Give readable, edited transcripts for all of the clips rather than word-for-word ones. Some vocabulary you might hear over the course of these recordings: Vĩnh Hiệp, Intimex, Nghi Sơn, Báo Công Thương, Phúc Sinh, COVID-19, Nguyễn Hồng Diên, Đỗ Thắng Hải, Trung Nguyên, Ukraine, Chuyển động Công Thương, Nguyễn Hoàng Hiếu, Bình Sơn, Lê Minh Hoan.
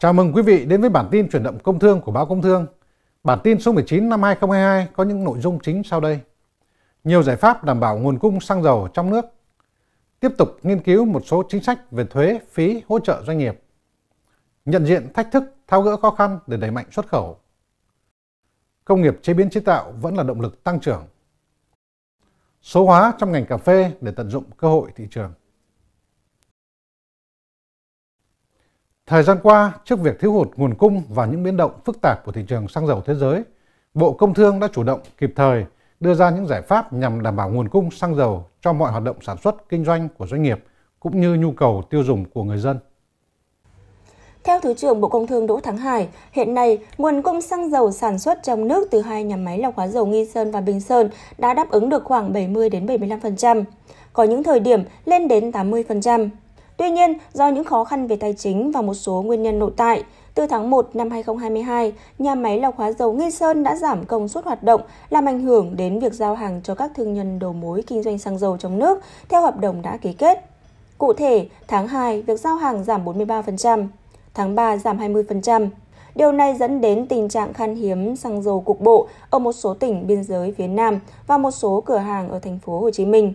Chào mừng quý vị đến với bản tin chuyển động công thương của Báo Công Thương. Bản tin số 19 năm 2022 có những nội dung chính sau đây. Nhiều giải pháp đảm bảo nguồn cung xăng dầu trong nước. Tiếp tục nghiên cứu một số chính sách về thuế, phí, hỗ trợ doanh nghiệp. Nhận diện thách thức, tháo gỡ khó khăn để đẩy mạnh xuất khẩu. Công nghiệp chế biến chế tạo vẫn là động lực tăng trưởng. Số hóa trong ngành cà phê để tận dụng cơ hội thị trường. Thời gian qua, trước việc thiếu hụt nguồn cung và những biến động phức tạp của thị trường xăng dầu thế giới, Bộ Công Thương đã chủ động kịp thời đưa ra những giải pháp nhằm đảm bảo nguồn cung xăng dầu cho mọi hoạt động sản xuất, kinh doanh của doanh nghiệp cũng như nhu cầu tiêu dùng của người dân. Theo Thứ trưởng Bộ Công Thương Đỗ Thắng Hải, hiện nay nguồn cung xăng dầu sản xuất trong nước từ hai nhà máy lọc hóa dầu Nghi Sơn và Bình Sơn đã đáp ứng được khoảng 70–75%, có những thời điểm lên đến 80%. Tuy nhiên, do những khó khăn về tài chính và một số nguyên nhân nội tại, từ tháng 1 năm 2022, nhà máy lọc hóa dầu Nghi Sơn đã giảm công suất hoạt động, làm ảnh hưởng đến việc giao hàng cho các thương nhân đầu mối kinh doanh xăng dầu trong nước theo hợp đồng đã ký kết. Cụ thể, tháng 2, việc giao hàng giảm 43%, tháng 3 giảm 20%. Điều này dẫn đến tình trạng khan hiếm xăng dầu cục bộ ở một số tỉnh biên giới phía Nam và một số cửa hàng ở thành phố Hồ Chí Minh.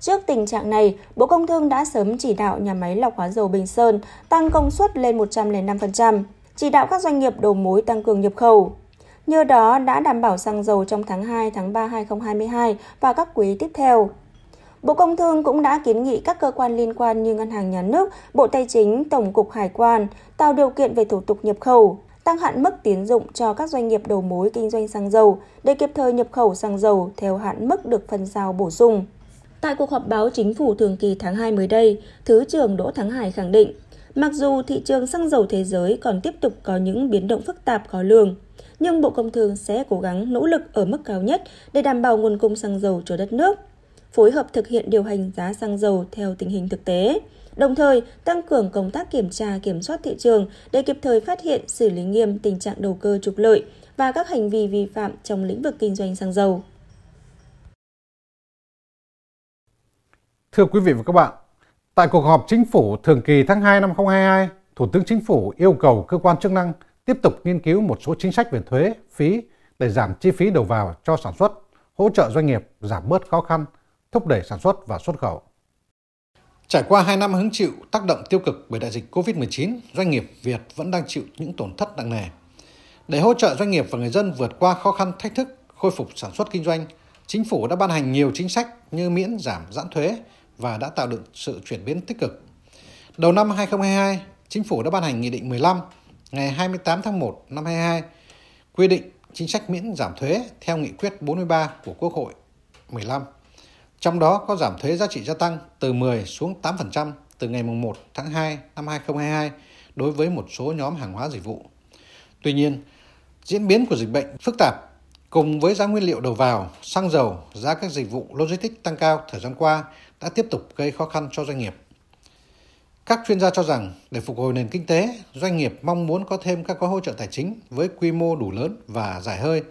Trước tình trạng này, Bộ Công Thương đã sớm chỉ đạo nhà máy lọc hóa dầu Bình Sơn tăng công suất lên 105%, chỉ đạo các doanh nghiệp đầu mối tăng cường nhập khẩu. Nhờ đó đã đảm bảo xăng dầu trong tháng 2, tháng 3 2022 và các quý tiếp theo. Bộ Công Thương cũng đã kiến nghị các cơ quan liên quan như Ngân hàng Nhà nước, Bộ Tài chính, Tổng cục Hải quan tạo điều kiện về thủ tục nhập khẩu, tăng hạn mức tín dụng cho các doanh nghiệp đầu mối kinh doanh xăng dầu để kịp thời nhập khẩu xăng dầu theo hạn mức được phân giao bổ sung. Tại cuộc họp báo chính phủ thường kỳ tháng 2 mới đây, Thứ trưởng Đỗ Thắng Hải khẳng định, mặc dù thị trường xăng dầu thế giới còn tiếp tục có những biến động phức tạp khó lường, nhưng Bộ Công Thương sẽ cố gắng nỗ lực ở mức cao nhất để đảm bảo nguồn cung xăng dầu cho đất nước, phối hợp thực hiện điều hành giá xăng dầu theo tình hình thực tế, đồng thời tăng cường công tác kiểm tra kiểm soát thị trường để kịp thời phát hiện xử lý nghiêm tình trạng đầu cơ trục lợi và các hành vi vi phạm trong lĩnh vực kinh doanh xăng dầu. Thưa quý vị và các bạn, tại cuộc họp chính phủ thường kỳ tháng 2 năm 2022, Thủ tướng Chính phủ yêu cầu cơ quan chức năng tiếp tục nghiên cứu một số chính sách về thuế, phí để giảm chi phí đầu vào cho sản xuất, hỗ trợ doanh nghiệp giảm bớt khó khăn, thúc đẩy sản xuất và xuất khẩu. Trải qua 2 năm hứng chịu tác động tiêu cực bởi đại dịch Covid-19, doanh nghiệp Việt vẫn đang chịu những tổn thất nặng nề. Để hỗ trợ doanh nghiệp và người dân vượt qua khó khăn thách thức, khôi phục sản xuất kinh doanh, Chính phủ đã ban hành nhiều chính sách như miễn giảm giãn thuế và đã tạo được sự chuyển biến tích cực. Đầu năm 2022, Chính phủ đã ban hành Nghị định 15 ngày 28 tháng 1 năm 2022 quy định chính sách miễn giảm thuế theo Nghị quyết 43 của Quốc hội 15. Trong đó có giảm thuế giá trị gia tăng từ 10 xuống 8% từ ngày 1 tháng 2 năm 2022 đối với một số nhóm hàng hóa dịch vụ. Tuy nhiên, diễn biến của dịch bệnh phức tạp cùng với giá nguyên liệu đầu vào, xăng dầu, giá các dịch vụ logistics tăng cao thời gian qua đã tiếp tục gây khó khăn cho doanh nghiệp. Các chuyên gia cho rằng để phục hồi nền kinh tế, doanh nghiệp mong muốn có thêm các gói hỗ trợ tài chính với quy mô đủ lớn và dài hơi,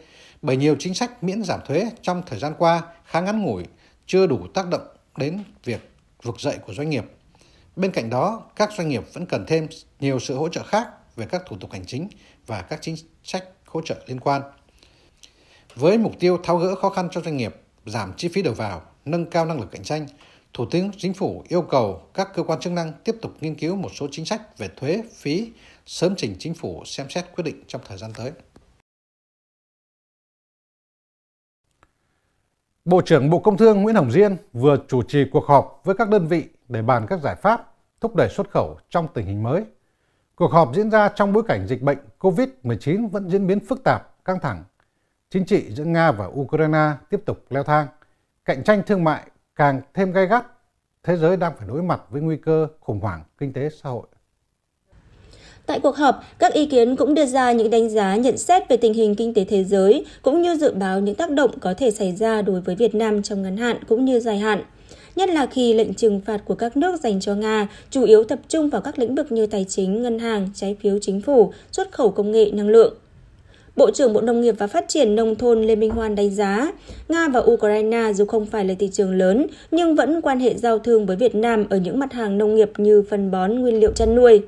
bởi nhiều chính sách miễn giảm thuế trong thời gian qua khá ngắn ngủi, chưa đủ tác động đến việc vực dậy của doanh nghiệp. Bên cạnh đó, các doanh nghiệp vẫn cần thêm nhiều sự hỗ trợ khác về các thủ tục hành chính và các chính sách hỗ trợ liên quan. Với mục tiêu tháo gỡ khó khăn cho doanh nghiệp, giảm chi phí đầu vào, nâng cao năng lực cạnh tranh, Thủ tướng Chính phủ yêu cầu các cơ quan chức năng tiếp tục nghiên cứu một số chính sách về thuế, phí, sớm trình Chính phủ xem xét quyết định trong thời gian tới. Bộ trưởng Bộ Công Thương Nguyễn Hồng Diên vừa chủ trì cuộc họp với các đơn vị để bàn các giải pháp thúc đẩy xuất khẩu trong tình hình mới. Cuộc họp diễn ra trong bối cảnh dịch bệnh COVID-19 vẫn diễn biến phức tạp, căng thẳng. Chính trị giữa Nga và Ukraine tiếp tục leo thang, cạnh tranh thương mại càng thêm gay gắt, thế giới đang phải đối mặt với nguy cơ khủng hoảng kinh tế xã hội. Tại cuộc họp, các ý kiến cũng đưa ra những đánh giá nhận xét về tình hình kinh tế thế giới, cũng như dự báo những tác động có thể xảy ra đối với Việt Nam trong ngắn hạn cũng như dài hạn. Nhất là khi lệnh trừng phạt của các nước dành cho Nga chủ yếu tập trung vào các lĩnh vực như tài chính, ngân hàng, trái phiếu chính phủ, xuất khẩu công nghệ, năng lượng. Bộ trưởng Bộ Nông nghiệp và Phát triển Nông thôn Lê Minh Hoan đánh giá, Nga và Ukraine dù không phải là thị trường lớn, nhưng vẫn quan hệ giao thương với Việt Nam ở những mặt hàng nông nghiệp như phân bón, nguyên liệu chăn nuôi.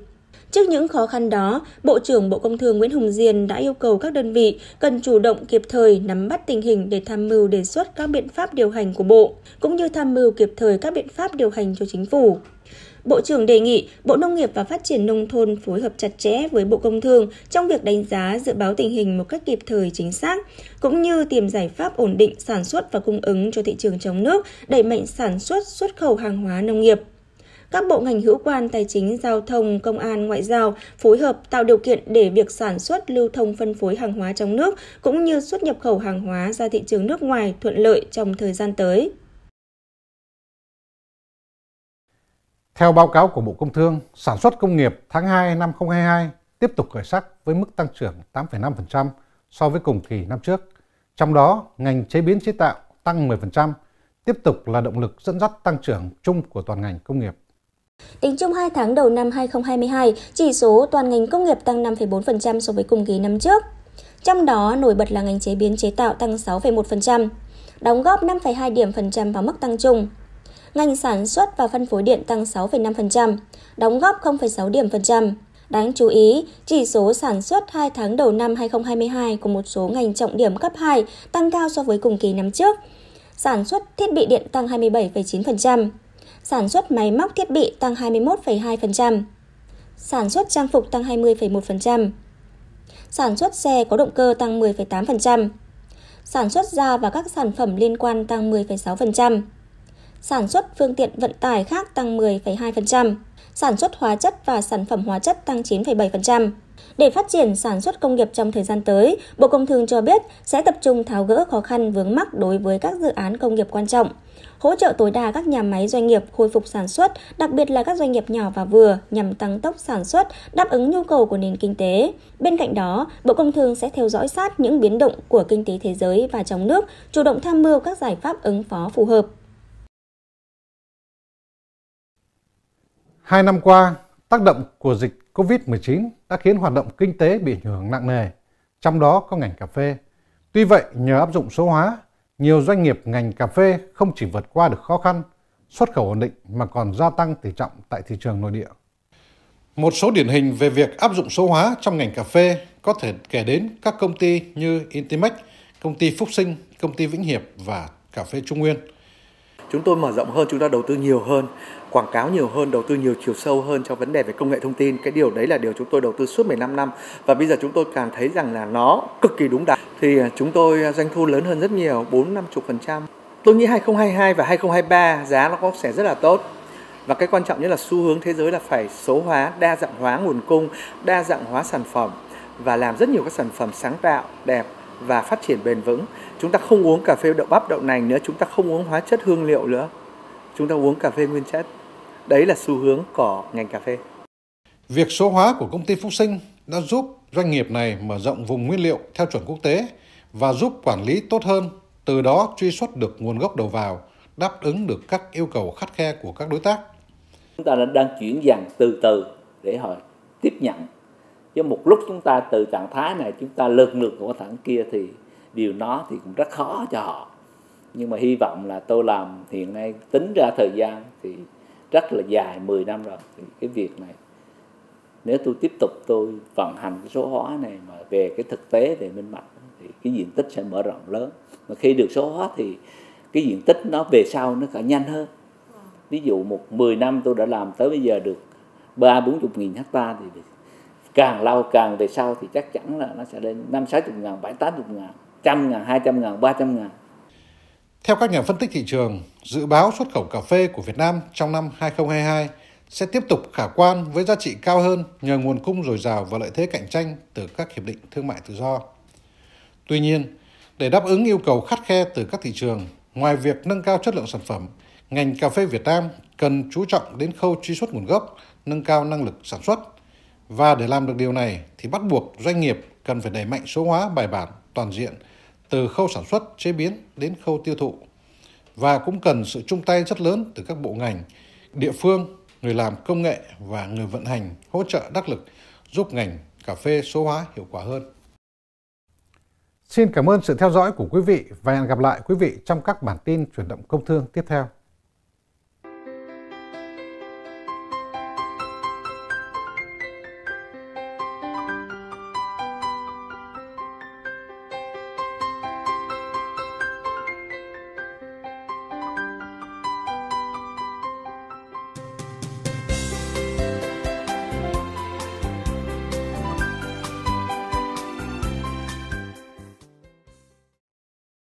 Trước những khó khăn đó, Bộ trưởng Bộ Công Thương Nguyễn Hồng Diên đã yêu cầu các đơn vị cần chủ động kịp thời nắm bắt tình hình để tham mưu đề xuất các biện pháp điều hành của Bộ, cũng như tham mưu kịp thời các biện pháp điều hành cho Chính phủ. Bộ trưởng đề nghị Bộ Nông nghiệp và Phát triển Nông thôn phối hợp chặt chẽ với Bộ Công Thương trong việc đánh giá, dự báo tình hình một cách kịp thời chính xác, cũng như tìm giải pháp ổn định sản xuất và cung ứng cho thị trường trong nước, đẩy mạnh sản xuất, xuất khẩu hàng hóa nông nghiệp. Các bộ ngành hữu quan tài chính, giao thông, công an, ngoại giao phối hợp tạo điều kiện để việc sản xuất, lưu thông, phân phối hàng hóa trong nước cũng như xuất nhập khẩu hàng hóa ra thị trường nước ngoài thuận lợi trong thời gian tới. Theo báo cáo của Bộ Công Thương, sản xuất công nghiệp tháng 2 năm 2022 tiếp tục khởi sắc với mức tăng trưởng 8,5% so với cùng kỳ năm trước. Trong đó, ngành chế biến chế tạo tăng 10%, tiếp tục là động lực dẫn dắt tăng trưởng chung của toàn ngành công nghiệp. Tính chung 2 tháng đầu năm 2022, chỉ số toàn ngành công nghiệp tăng 5,4% so với cùng kỳ năm trước. Trong đó, nổi bật là ngành chế biến chế tạo tăng 6,1%, đóng góp 5,2 điểm phần trăm vào mức tăng chung. Ngành sản xuất và phân phối điện tăng 6,5%, đóng góp 0,6 điểm phần trăm. Đáng chú ý, chỉ số sản xuất 2 tháng đầu năm 2022 của một số ngành trọng điểm cấp 2 tăng cao so với cùng kỳ năm trước. Sản xuất thiết bị điện tăng 27,9%, sản xuất máy móc thiết bị tăng 21,2%, sản xuất trang phục tăng 20,1%, sản xuất xe có động cơ tăng 10,8%, sản xuất da và các sản phẩm liên quan tăng 10,6%, sản xuất phương tiện vận tải khác tăng 10,2%, sản xuất hóa chất và sản phẩm hóa chất tăng 9,7%. Để phát triển sản xuất công nghiệp trong thời gian tới, Bộ Công Thương cho biết sẽ tập trung tháo gỡ khó khăn vướng mắc đối với các dự án công nghiệp quan trọng, hỗ trợ tối đa các nhà máy doanh nghiệp khôi phục sản xuất, đặc biệt là các doanh nghiệp nhỏ và vừa nhằm tăng tốc sản xuất, đáp ứng nhu cầu của nền kinh tế. Bên cạnh đó, Bộ Công Thương sẽ theo dõi sát những biến động của kinh tế thế giới và trong nước, chủ động tham mưu các giải pháp ứng phó phù hợp. 2 năm qua, tác động của dịch COVID-19 đã khiến hoạt động kinh tế bị ảnh hưởng nặng nề, trong đó có ngành cà phê. Tuy vậy, nhờ áp dụng số hóa, nhiều doanh nghiệp ngành cà phê không chỉ vượt qua được khó khăn, xuất khẩu ổn định mà còn gia tăng tỷ trọng tại thị trường nội địa. Một số điển hình về việc áp dụng số hóa trong ngành cà phê có thể kể đến các công ty như Intimex, công ty Phúc Sinh, công ty Vĩnh Hiệp và cà phê Trung Nguyên. Chúng tôi mở rộng hơn, chúng ta đầu tư nhiều hơn, quảng cáo nhiều hơn, đầu tư nhiều chiều sâu hơn cho vấn đề về công nghệ thông tin. Cái điều đấy là điều chúng tôi đầu tư suốt 15 năm và bây giờ chúng tôi càng thấy rằng là nó cực kỳ đúng đắn. Thì chúng tôi doanh thu lớn hơn rất nhiều, 40-50%. Tôi nghĩ 2022 và 2023 giá nó có sẽ rất là tốt. Và cái quan trọng nhất là xu hướng thế giới là phải số hóa, đa dạng hóa nguồn cung, đa dạng hóa sản phẩm và làm rất nhiều các sản phẩm sáng tạo, đẹp và phát triển bền vững. Chúng ta không uống cà phê đậu bắp, đậu nành nữa, chúng ta không uống hóa chất hương liệu nữa. Chúng ta uống cà phê nguyên chất. Đấy là xu hướng của ngành cà phê. Việc số hóa của công ty Phúc Sinh đã giúp doanh nghiệp này mở rộng vùng nguyên liệu theo chuẩn quốc tế và giúp quản lý tốt hơn, từ đó truy xuất được nguồn gốc đầu vào, đáp ứng được các yêu cầu khắt khe của các đối tác. Chúng ta đang chuyển dần từ từ để họ tiếp nhận. Chứ một lúc chúng ta từ trạng thái này chúng ta lượn lượt của thẳng kia thì điều nó thì cũng rất khó cho họ. Nhưng mà hy vọng là tôi làm hiện nay tính ra thời gian thì rất là dài, 10 năm rồi. Thì cái việc này nếu tôi tiếp tục tôi vận hành cái số hóa này mà về cái thực tế về minh bạch thì cái diện tích sẽ mở rộng lớn. Mà khi được số hóa thì cái diện tích nó về sau nó cả nhanh hơn. Ví dụ một 10 năm tôi đã làm tới bây giờ được 30-40 nghìn hectare thì càng lâu càng về sau thì chắc chắn là nó sẽ lên 50-60 ngàn, 70-80 ngàn, 100 ngàn, 200 ngàn, 300 ngàn. Theo các nhà phân tích thị trường, dự báo xuất khẩu cà phê của Việt Nam trong năm 2022 sẽ tiếp tục khả quan với giá trị cao hơn nhờ nguồn cung dồi dào và lợi thế cạnh tranh từ các hiệp định thương mại tự do. Tuy nhiên, để đáp ứng yêu cầu khắt khe từ các thị trường, ngoài việc nâng cao chất lượng sản phẩm, ngành cà phê Việt Nam cần chú trọng đến khâu truy xuất nguồn gốc, nâng cao năng lực sản xuất. Và để làm được điều này thì bắt buộc doanh nghiệp cần phải đẩy mạnh số hóa bài bản toàn diện từ khâu sản xuất, chế biến đến khâu tiêu thụ. Và cũng cần sự chung tay rất lớn từ các bộ ngành, địa phương, người làm công nghệ và người vận hành hỗ trợ đắc lực giúp ngành cà phê số hóa hiệu quả hơn. Xin cảm ơn sự theo dõi của quý vị và hẹn gặp lại quý vị trong các bản tin chuyển động công thương tiếp theo.